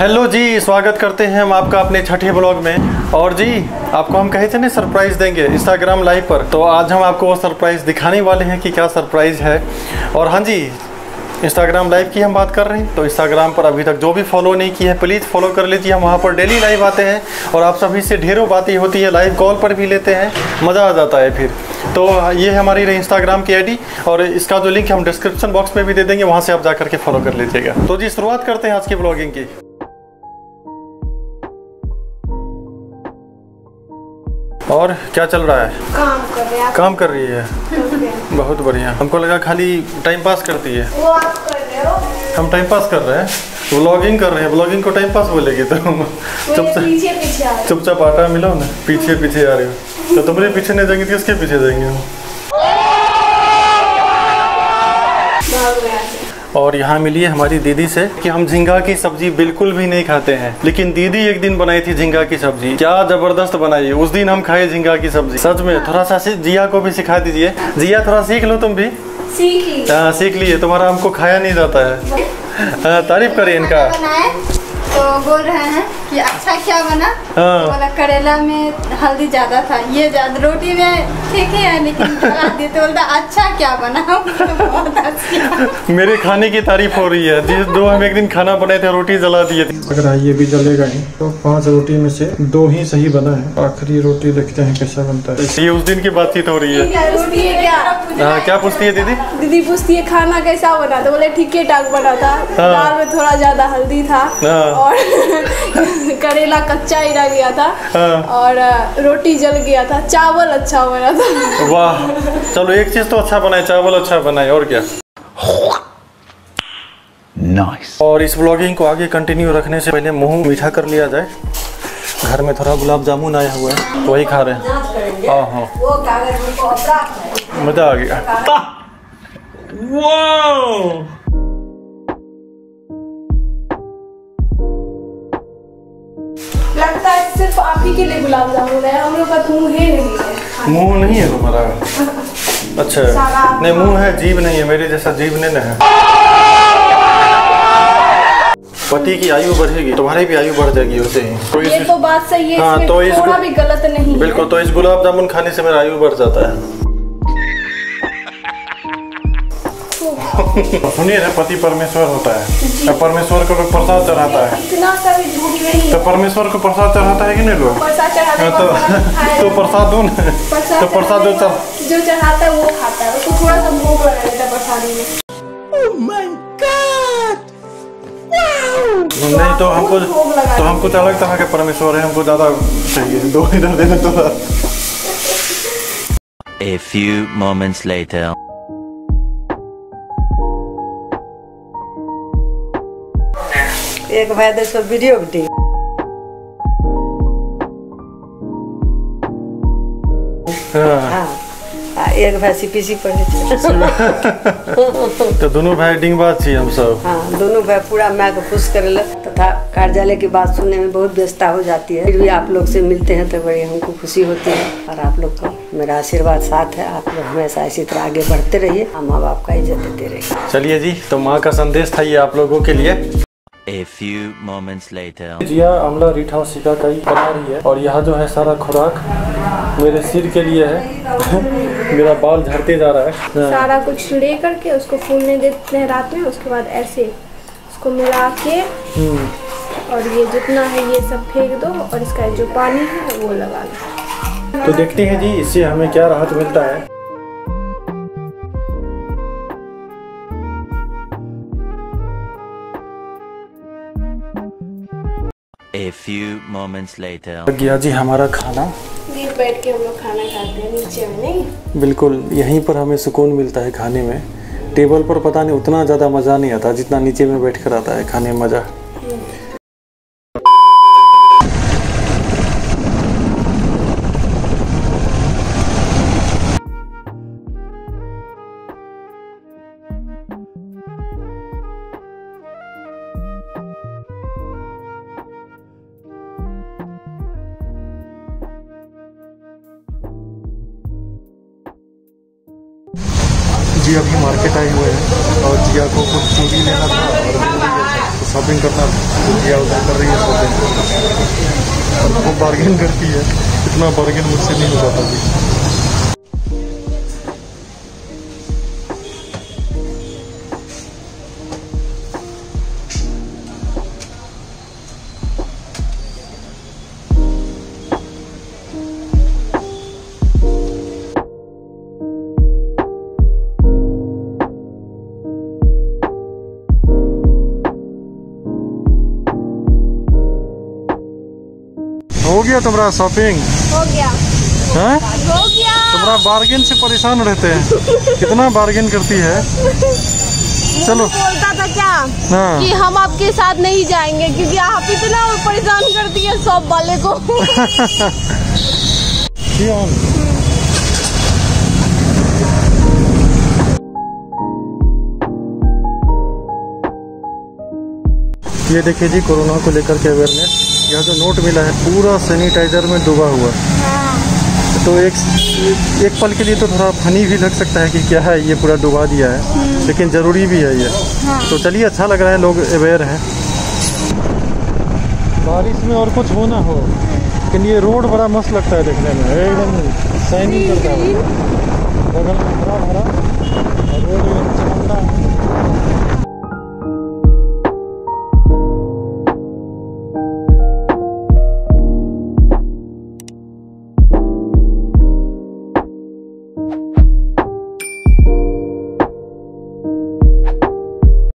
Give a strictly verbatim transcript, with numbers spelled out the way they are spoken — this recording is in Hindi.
हेलो जी, स्वागत करते हैं हम आपका अपने छठे ब्लॉग में। और जी आपको हम कहे थे ना सरप्राइज़ देंगे इंस्टाग्राम लाइव पर, तो आज हम आपको वो सरप्राइज़ दिखाने वाले हैं कि क्या सरप्राइज़ है। और हाँ जी, इंस्टाग्राम लाइव की हम बात कर रहे हैं, तो इंस्टाग्राम पर अभी तक जो भी फॉलो नहीं किया है प्लीज़ फॉलो कर लीजिए। हम वहाँ पर डेली लाइव आते हैं और आप सभी से ढेरों बातें होती है, लाइव कॉल पर भी लेते हैं, मज़ा आ जाता है। फिर तो ये हमारी इंस्टाग्राम की आईडी और इसका जो लिंक हम डिस्क्रिप्शन बॉक्स में भी दे देंगे, वहाँ से आप जा करके फॉलो कर लीजिएगा। तो जी शुरुआत करते हैं आज की ब्लॉगिंग की। और क्या चल रहा है? काम कर रही है। काम कर रही है, बहुत बढ़िया। हमको लगा खाली टाइम पास करती है। वो आप कर रहे हो? हम टाइम पास कर रहे हैं, व्लॉगिंग कर रहे हैं। व्लॉगिंग को टाइम पास बोलेगी तो चुपचाप चुपचाप आटा मिलाओ ना, पीछे पीछे आ रहे हो। तो तुम्हारे पीछे नहीं जाएंगे तो किसके पीछे जाएंगे? और यहाँ मिली है हमारी दीदी से कि हम झींगा की सब्जी बिल्कुल भी नहीं खाते हैं, लेकिन दीदी एक दिन बनाई थी झींगा की सब्जी, क्या जबरदस्त बनाई। उस दिन हम खाए झींगा की सब्जी, सच में। थोड़ा सा जिया को भी सिखा दीजिए। जिया थोड़ा सीख लो, तुम भी सीख। हाँ सीख लिए, तुम्हारा हमको खाया नहीं जाता है। तारीफ करिए इनका। तो बोल रहे हैं कि अच्छा क्या बना? बोला करेला में हल्दी ज्यादा था, ये ज्यादा रोटी में ठीक है, लेकिन तो बोलता अच्छा क्या बना? तो मेरे खाने की तारीफ हो रही है। जिस दो हम एक दिन खाना बनाए थे, रोटी जला दिए थे। अगर ये भी जलेगा ही, तो पांच रोटी में से दो ही सही बना है, आखिरी रोटी देखते हैं कैसा बनता है। ये उस दिन की बातचीत हो रही है। क्या क्या पूछती है दीदी? दीदी पूछती है खाना कैसा बना? तो बोले ठीक ठाक बना था, दाल में थोड़ा ज्यादा हल्दी था और करेला कच्चा ही रह गया था और रोटी जल गया था, चावल अच्छा बना था। वाह, चलो एक चीज तो अच्छा बनाए, चावल अच्छा बनाए, और क्या नाइस। और इस व्लॉगिंग को आगे कंटिन्यू रखने से पहले मुंह मीठा कर लिया जाए। घर में थोड़ा गुलाब जामुन आया हुआ है, वही खा रहे हैं। मजा आ गया। लगता है सिर्फ आप ही के लिए गुलाब जामुन है, हम लोग का मुंह ही नहीं है। मुंह नहीं है तुम्हारा? अच्छा नहीं, मुंह है, जीभ नहीं है। मेरे जैसा जीभ नहीं है। पति की आयु बढ़ेगी, तुम्हारी भी आयु बढ़ जाएगी उसे ही। तो ये तो बात सही है। हाँ, तो इसमें थोड़ा भी गलत नहीं। बिल्कुल, तो इस गुलाब जामुन खाने से मेरा आयु बढ़ जाता है। सुनिए ना, पति परमेश्वर होता है, परमेश्वर को प्रसाद चढ़ाता है। इतना सा भी झूठी नहीं। तो परमेश्वर को प्रसाद चढ़ाता है कि नहीं लोग? तो तो प्रसाद दो ना, तो प्रसाद दो, जो चढ़ाता है वो खाता है। उसको थोड़ा सा भोग लगा देता है प्रसादी में। ओह माय गॉड, नहीं तो हमको तो हमको तो अलग तरह के परमेश्वर है, हमको ज्यादा चाहिए। दो इधर देना थोड़ा। A few moments later. एक भाई दस वीडियो बटी। हाँ, एक भाई सीपीसी पढ़े थे। तो दोनों भाई डिंगबा थी हम सब। हाँ, दोनों भाई पूरा मैं को खुश करे लग तथा कार्यालय की बात सुनने में बहुत व्यस्तता हो जाती है। फिर भी आप लोग से मिलते हैं तो बड़ी हमको खुशी होती है। और आप लोग का मेरा आशीर्वाद साथ है, आप लोग हमेशा इसी तरह आगे बढ़ते रहिए, हम माँ बाप का इज्जत देते रहिए। चलिए जी, तो माँ का संदेश था ये आप लोगों के लिए। A few moments later. जिया आंवला रीठा सिका का ही बना रही है। और यह जो है सारा खुराक मेरे सिर के लिए है। मेरा बाल झड़ते जा रहा है। सारा कुछ ले करके उसको फूलने देते हैं रात में, उसके बाद ऐसे उसको मिला के और ये जितना है ये सब फेंक दो और इसका जो पानी है वो लगा लो। तो देखते हैं जी इससे हमें क्या राहत मिलता है। A few moments later. गया जी हमारा खाना। बैठ के हम लोग खाना खाते हैं नीचे नहीं? बिल्कुल, यहीं पर हमें सुकून मिलता है खाने में। टेबल पर पता नहीं उतना ज़्यादा मज़ा नहीं आता जितना नीचे में बैठ कर आता है खाने में मज़ा। जी अभी मार्केट आए हुए हैं और जिया को कुछ चूड़ी लेना था और शॉपिंग करना जिया उधर कर रही है शॉपिंग, वो बार्गेन करती है, इतना बार्गेन मुझसे नहीं हो जाता जी। हो गया तुम्हारा शॉपिंग? हो गया। हाँ? हो गया। तुम्हारा बार्गेन से परेशान रहते हैं, कितना बार्गेन करती है। चलो बोलता था क्या हाँ। कि हम आपके साथ नहीं जाएंगे क्योंकि आप इतना परेशान करती है शॉप वाले को। ये देखिए जी कोरोना को लेकर के अवेयरनेस, यह जो नोट मिला है पूरा सैनिटाइजर में डूबा हुआ हाँ। तो एक एक पल के लिए तो थोड़ा फनी भी लग सकता है कि क्या है ये पूरा डुबा दिया है, लेकिन ज़रूरी भी है ये हाँ। तो चलिए अच्छा लग रहा है, लोग अवेयर हैं। बारिश में और कुछ हो ना हो, लेकिन ये रोड बड़ा मस्त लगता है देखने में, एकदम शाइनिंग करता है, बगल में हरा भरा।